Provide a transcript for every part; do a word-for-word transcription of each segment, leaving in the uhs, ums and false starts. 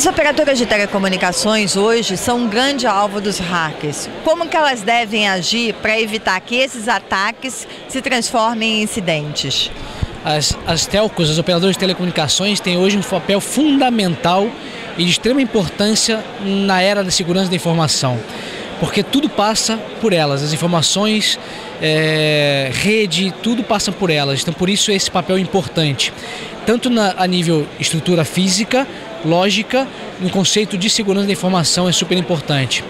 As operadoras de telecomunicações hoje são um grande alvo dos hackers. Como que elas devem agir para evitar que esses ataques se transformem em incidentes? As, as telcos, as operadoras de telecomunicações, têm hoje um papel fundamental e de extrema importância na era da segurança da informação, porque tudo passa por elas, as informações, é, rede, tudo passa por elas. Então, por isso, esse papel é importante, tanto na, a nível estrutura física, lógica, no conceito de segurança da informação é super importante.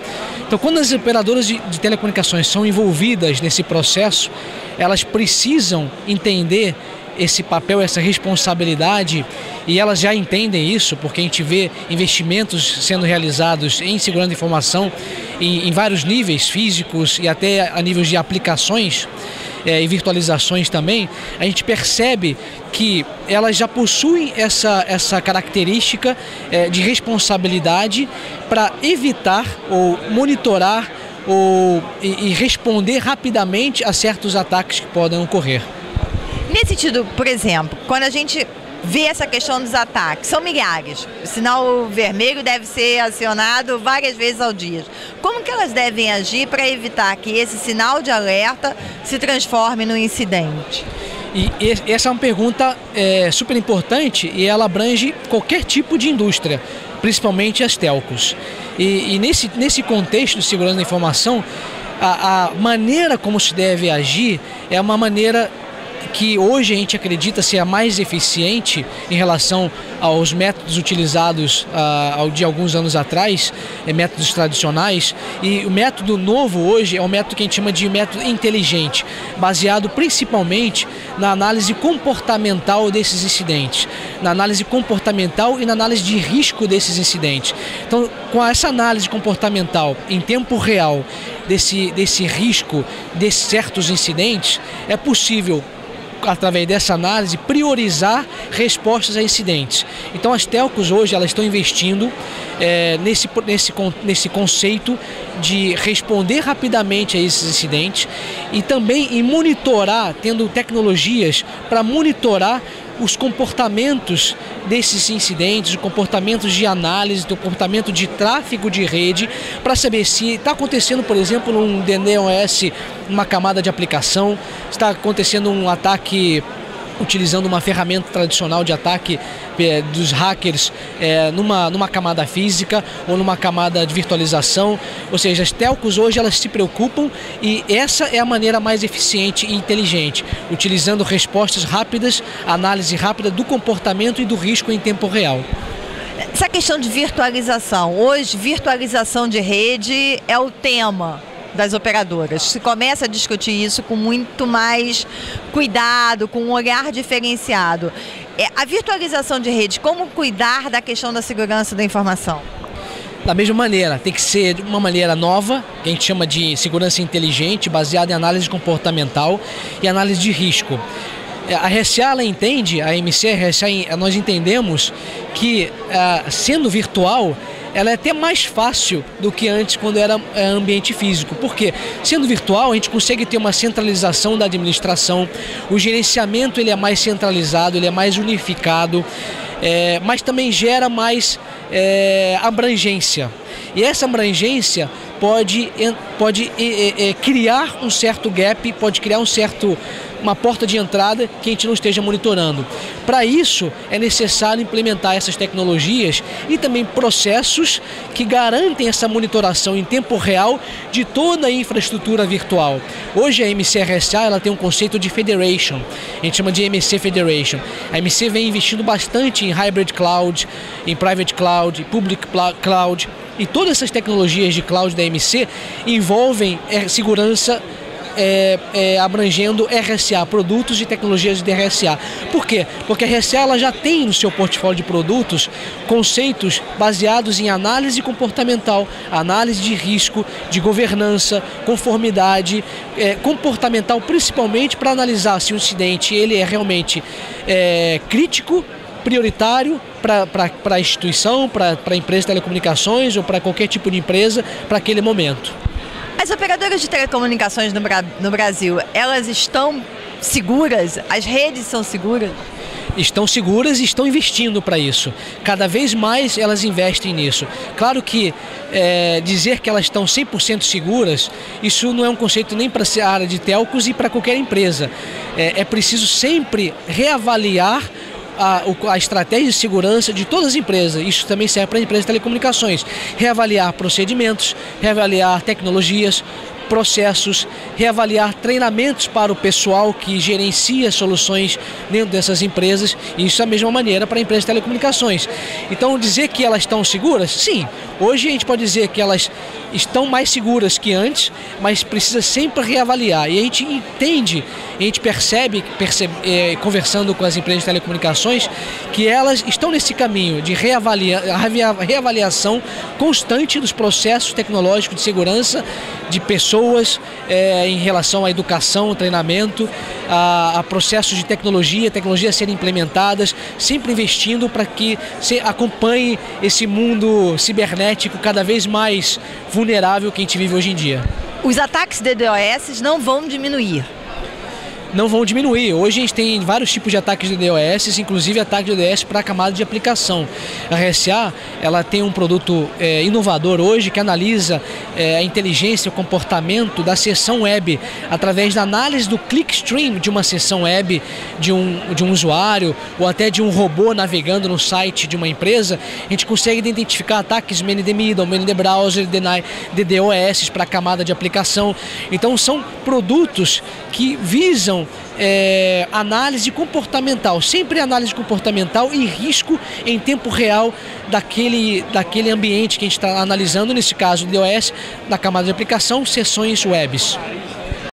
Então, quando as operadoras de, de telecomunicações são envolvidas nesse processo, elas precisam entender esse papel, essa responsabilidade, e elas já entendem isso, porque a gente vê investimentos sendo realizados em segurança da informação em, em vários níveis físicos e até a níveis de aplicações é, e virtualizações também. A gente percebe que elas já possuem essa, essa característica é, de responsabilidade para evitar ou monitorar ou, e, e responder rapidamente a certos ataques que podem ocorrer. Nesse sentido, por exemplo, quando a gente vê essa questão dos ataques, são milhares, o sinal vermelho deve ser acionado várias vezes ao dia. Como que elas devem agir para evitar que esse sinal de alerta se transforme num incidente? E essa é uma pergunta é, super importante, e ela abrange qualquer tipo de indústria, principalmente as telcos. E, e nesse, nesse contexto de segurança da informação, a, a maneira como se deve agir é uma maneira que hoje a gente acredita ser a mais eficiente em relação aos métodos utilizados uh, de alguns anos atrás, é, métodos tradicionais, e o método novo hoje é o método que a gente chama de método inteligente, baseado principalmente na análise comportamental desses incidentes, na análise comportamental e na análise de risco desses incidentes. Então, com essa análise comportamental em tempo real desse, desse risco, de certos incidentes, é possível, através dessa análise, priorizar respostas a incidentes. Então, as telcos hoje elas estão investindo é, nesse, nesse, nesse conceito de responder rapidamente a esses incidentes e também em monitorar, tendo tecnologias para monitorar os comportamentos desses incidentes, os comportamentos de análise, o comportamento de tráfego de rede, para saber se está acontecendo, por exemplo, um D N S, uma camada de aplicação, se está acontecendo um ataque utilizando uma ferramenta tradicional de ataque é, dos hackers é, numa, numa camada física ou numa camada de virtualização. Ou seja, as telcos hoje elas se preocupam, e essa é a maneira mais eficiente e inteligente, utilizando respostas rápidas, análise rápida do comportamento e do risco em tempo real. Essa questão de virtualização, hoje virtualização de rede é o tema das operadoras. Se começa a discutir isso com muito mais cuidado, com um olhar diferenciado. A virtualização de rede, como cuidar da questão da segurança da informação? Da mesma maneira, tem que ser de uma maneira nova, que a gente chama de segurança inteligente, baseada em análise comportamental e análise de risco. A R S A, ela entende, a E M C, a R S A, nós entendemos que, sendo virtual, ela é até mais fácil do que antes, quando era ambiente físico. Por quê? Sendo virtual, a gente consegue ter uma centralização da administração, o gerenciamento ele é mais centralizado, ele é mais unificado, é, mas também gera mais é, abrangência. E essa abrangência pode, pode é, é, criar um certo gap, pode criar um certo... uma porta de entrada que a gente não esteja monitorando. Para isso, é necessário implementar essas tecnologias e também processos que garantem essa monitoração em tempo real de toda a infraestrutura virtual. Hoje, a E M C R S A ela tem um conceito de federation, a gente chama de E M C Federation. A E M C vem investindo bastante em hybrid cloud, em private cloud, public cloud, e todas essas tecnologias de cloud da E M C envolvem segurança É, é, abrangendo R S A, produtos e tecnologias de R S A. Por quê? Porque a R S A ela já tem no seu portfólio de produtos conceitos baseados em análise comportamental, análise de risco, de governança, conformidade, é, comportamental, principalmente para analisar se o incidente ele é realmente é, crítico, prioritário para a instituição, para a empresa de telecomunicações ou para qualquer tipo de empresa para aquele momento. As operadoras de telecomunicações no Brasil, elas estão seguras? As redes são seguras? estão seguras e estão investindo para isso. Cada vez mais elas investem nisso. Claro que é, dizer que elas estão cem por cento seguras, isso não é um conceito nem para a área de telcos e para qualquer empresa. É, é preciso sempre reavaliar A, a estratégia de segurança de todas as empresas. Isso também serve para a empresa de telecomunicações. Reavaliar procedimentos, reavaliar tecnologias, processos, reavaliar treinamentos para o pessoal que gerencia soluções dentro dessas empresas. E isso da mesma maneira para a empresa de telecomunicações. Então, dizer que elas estão seguras? Sim. Hoje a gente pode dizer que elas estão mais seguras que antes, mas precisa sempre reavaliar. E a gente entende, a gente percebe, percebe é, conversando com as empresas de telecomunicações, que elas estão nesse caminho de reavalia, reavaliação constante dos processos tecnológicos de segurança de pessoas é, em relação à educação, treinamento, a, a processos de tecnologia, tecnologias serem implementadas, sempre investindo para que se acompanhe esse mundo cibernético cada vez mais vulnerável que a gente vive hoje em dia. Os ataques de DDoS não vão diminuir? Não vão diminuir. Hoje a gente tem vários tipos de ataques de DDoS, inclusive ataques de DDoS para a camada de aplicação. A R S A, ela tem um produto é, inovador hoje que analisa é, a inteligência, o comportamento da sessão web através da análise do clickstream de uma sessão web de um, de um usuário ou até de um robô navegando no site de uma empresa. A gente consegue identificar ataques M N D Middle, M N D Browser, D D oss para a camada de aplicação. Então são produtos que visam É, análise comportamental, sempre análise comportamental e risco em tempo real daquele, daquele ambiente que a gente está analisando, nesse caso DDoS, da camada de aplicação, sessões webs.